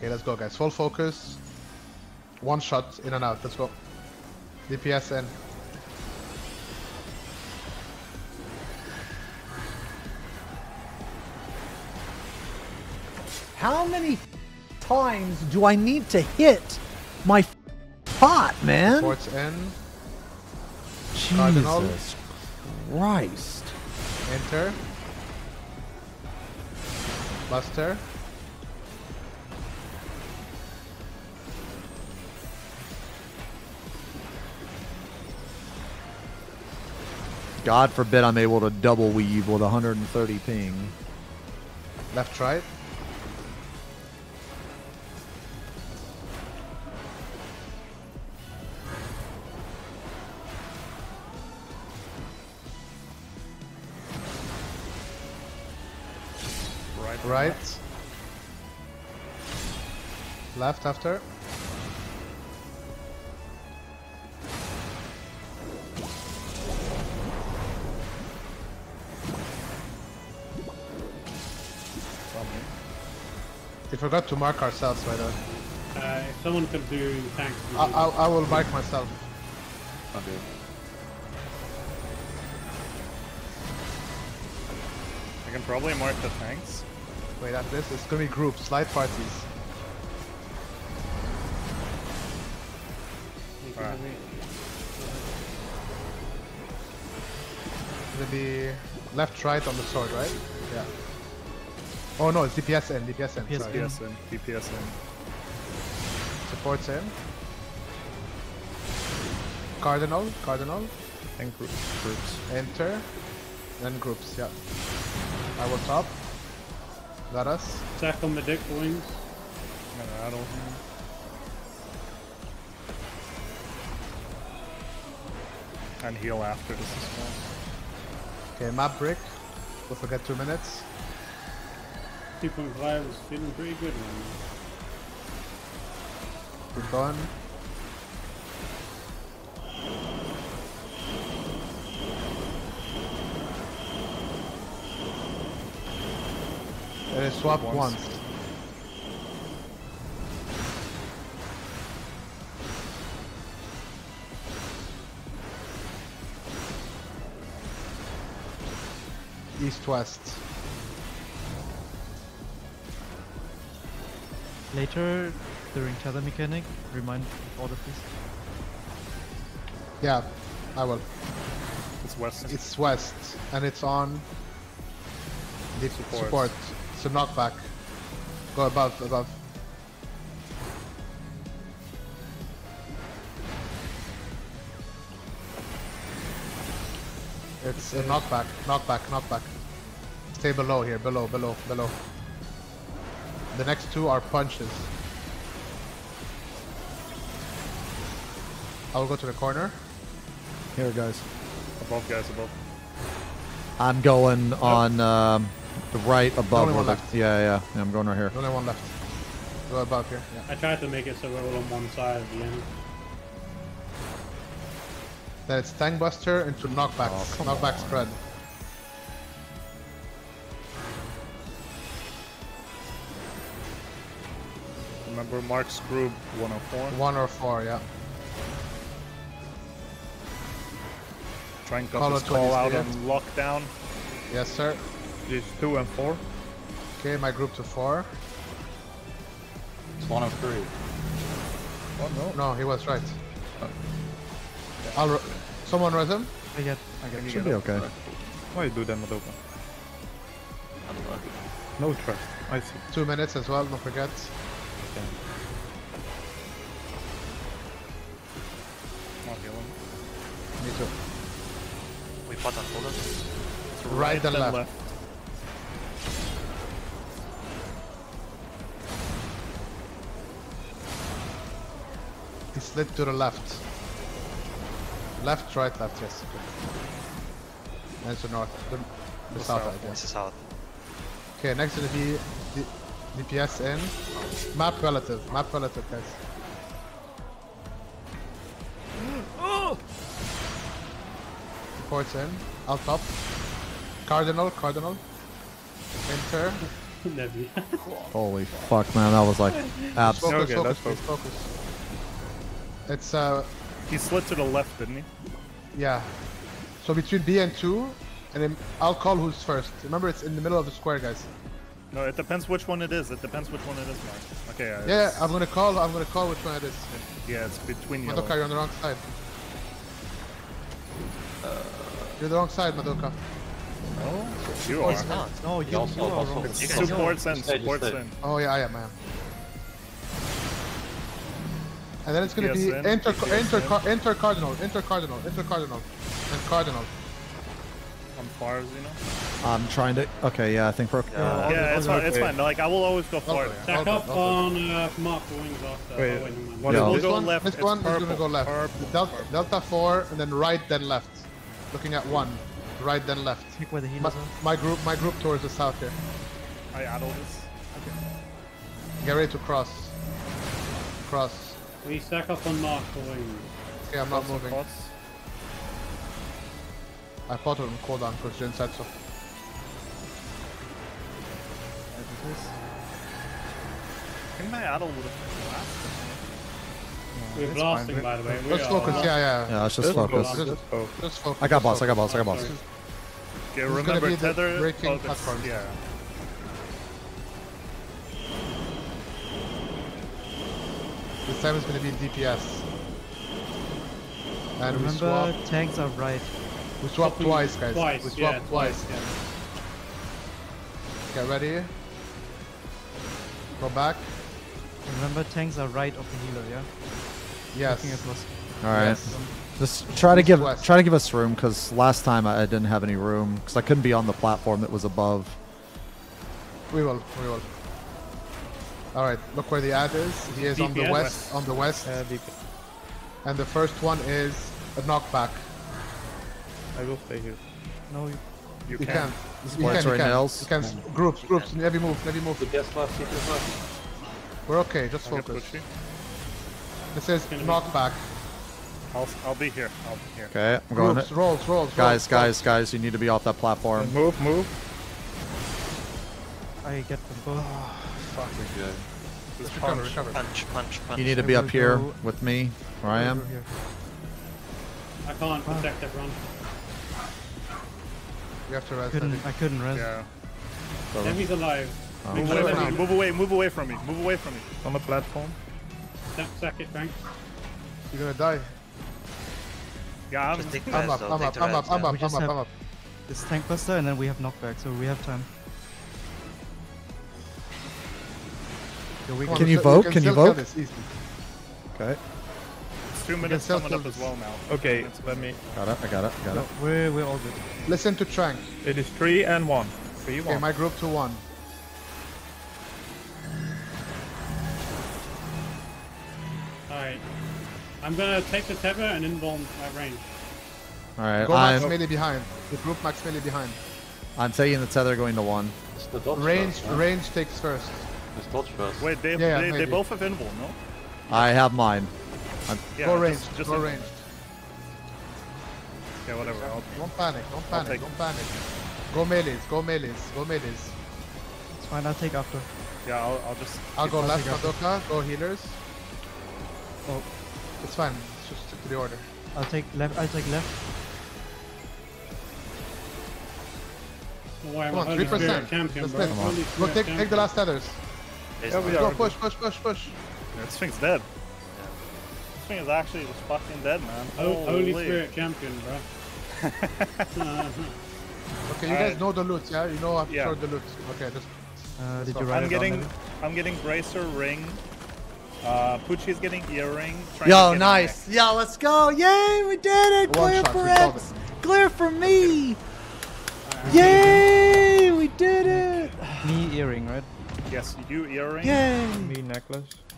Okay, let's go, guys. Full focus. One shot, in and out. Let's go. DPS in. How many times do I need to hit my pot, man? Ports in. Jesus Cardinal. Christ. Enter. Buster. God forbid I'm able to double weave with 130 ping. Left, right. Right. Left after. We forgot to mark ourselves, by the way. If someone comes through, thanks. I will mark myself. Okay. I can probably mark the tanks. Wait, at this, it's gonna be groups, light parties. Alright. It's gonna be left, right on the sword, right? Yeah. Oh no, it's DPS in, DPS in. DPS in, DPS in. Supports in. Cardinal, Cardinal. And groups, groups. Enter. Then groups, yeah. I was top. Got us. Tackle my dick wings. Gonna rattle him. And heal after this is fun. Okay, map brick. Don't forget 2 minutes. 2.5 was feeling pretty good now. We're gone. And it swapped once. East-west. Later, during tether mechanic, remind order please. Yeah, I will. It's west. It's west, and it's on the support. So knockback. Go above, above. It's a knockback, knockback, knockback. Stay below here, below, below, below. The next two are punches. I'll go to the corner. Here, guys. Above, guys, above. I'm going on the right above. Only one left. Yeah, I'm going right here. Only one left. Go above here. Yeah. I tried to make it so we're all on one side at the end. Then it's tank buster into knockbacks. Oh, knockback spread. Remember Mark's group 104? 104, yeah. Trying to call out on lockdown. Yes, sir. It's 2 and 4. Okay, my group to 4. It's 103. Oh, no. No, he was right. Oh. Yeah. Someone res him? I get it. Should be okay. Why do you do that, Madoka? I don't know. No trust. I see. 2 minutes as well, don't forget. Okay. I'll heal him. Me too. We fought on full. It's right and left. He slid to the left. Left, right, left, yes. Okay. And to north. The south, I guess. South. Okay, next to the DPS in. Map relative, guys. Oh! Supports in. Out top. Cardinal, Enter. Holy fuck, man, that was like absolutely. Okay, focus, focus, focus. It's he slid to the left, didn't he? Yeah. So between B and 2, and then I'll call who's first. Remember, it's in the middle of the square, guys. No, it depends which one it is. It depends which one it is, Mark. Okay. Yeah, I'm gonna call which one it is. Yeah, it's between you. Madoka, you're on the wrong side. You're the wrong side, Madoka. No, you are. It's not. No, you are wrong. It's supports and supports in. Oh yeah, I am, man. And then it's gonna be intercardinal, and cardinal. I'm far as you know. I'm trying to. Okay, yeah, I think for. Yeah, it's fine. It's fine. Like I will always go forward. Check up on Mark wings after. Wait, we'll go left. This one is gonna go left. Delta 4, and then right, then left. Looking at 1. Right, then left. Pick where the heal is on. My group towards the south here. I add all this. Okay. Get ready to cross. Cross. We stack up on Mark for wings. Okay, I'm not moving. I fought on cooldown because Jin said so. Can I add all the blast? We're blasting, fine. By the way. Let's focus, yeah. Let's just focus. Just focus. I got boss. Okay, remember, tether. Breaking platforms. Yeah. This time it's gonna be DPS. And remember, we swap. Tanks are right. We swapped twice, guys. We swapped twice. Get ready. Go back. Remember, tanks are right of the healer, yeah? Yes. Alright. Yes. Just try to give us room, because last time I didn't have any room, because I couldn't be on the platform that was above. We will. Alright, look where the ad is. He is on the west. And the first one is a knockback. I will stay here. No, you can. You can. Groups. Every move. Just left. We're okay. Just focus. This is knockback. I'll be here. Okay, I'm going. Rolls. Guys, you need to be off that platform. And move. I get the ball. Oh, fuck, we're good. Just punch. You need to be up here with me, where I am. I can't protect everyone. You have to rest. I couldn't rest. Yeah. So Heavy's alive. Oh. Move away from me. On the platform. Sack it, Frank. You're gonna die. Yeah, I'm up. This tank buster, and then we have knockback, so we have time. Can you vote? Okay. 2 minutes coming up as well now. Okay, let me. Got it. We're all good. Listen to Trank. It is 3 and 1. 3-1. Okay, my group to 1. Alright. I'm gonna take the tether and involve my range. Alright, go max melee behind. The group max melee behind. I'm taking the tether, going to 1. It's the dodge range takes first. It's dodge first. Wait, they both have involve, no? I have mine. Go ranged. Yeah, whatever. Don't panic. Go melees. It's fine, I'll take after. Yeah, I'll go left, Madoka, go healers. Oh. It's fine, just stick to the order. I'll take left. Come on, 3%. Go take the last tethers. Go, push. This thing's dead. Is actually just fucking dead, man. Holy Spirit champion, bro. Okay, you guys know the loot, yeah? You know I've showed the loot. Okay, just. I'm getting bracer ring. Pucci's getting earring. Yo, nice. Yeah, let's go. Yay, we did it. Clear for X. Clear for me. Yay, we did it. Me earring, right? Yes, you earring. Yay. Me necklace.